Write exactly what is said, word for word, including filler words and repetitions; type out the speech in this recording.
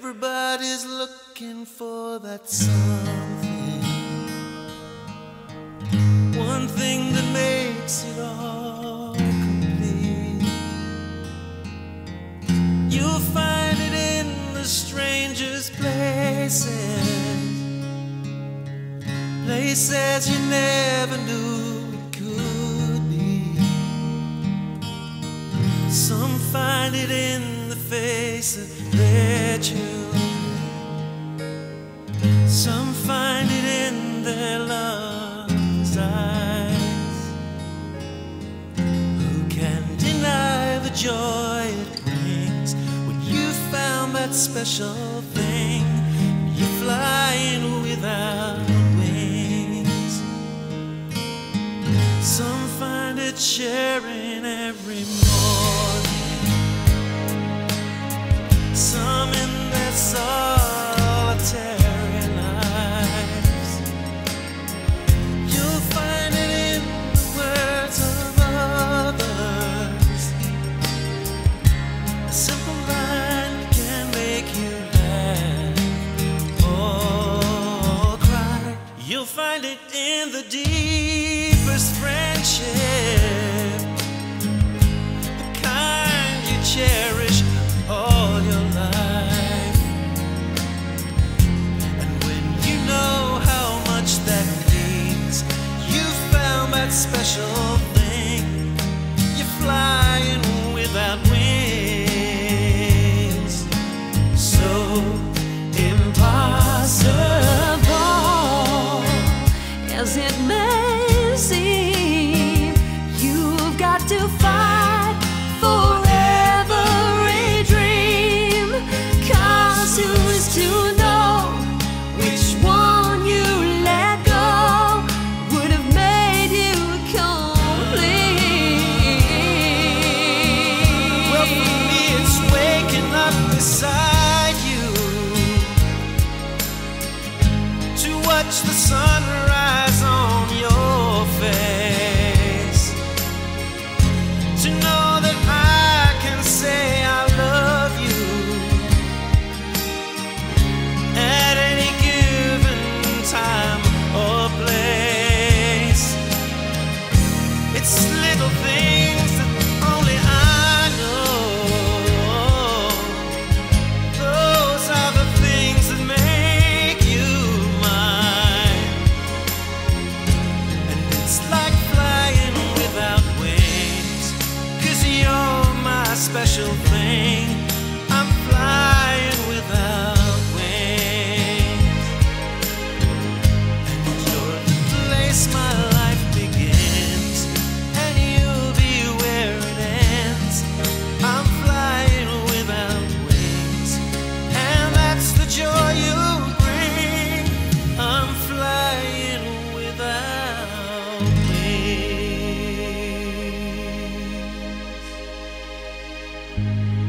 Everybody's looking for that something, one thing that makes it all complete. You'll find it in the strangest places, places you never knew it could be. Some find it in face of their children, some find it in their love's eyes. Who can deny the joy it brings when you found that special thing? You're flying without wings. Some find it sharing every morning, some in their solitary lives. You'll find it in the words of others. A simple line can make you laugh or cry. You'll find it in the deepest friendship, the kind you cherish all your life. And when you know how much that means, you found that special thing. You're flying without wings. So impossible as it may seem, you've got to fight for to know which one you let go would have made you complete. Well, for me it's waking up beside you to watch the sunrise on your face, to know that I can say I special thing. I'm flying without wings, and you're the place my life begins, and you'll be where it ends. I'm flying without wings, and that's the joy you bring. I'm flying without wings. Thank you.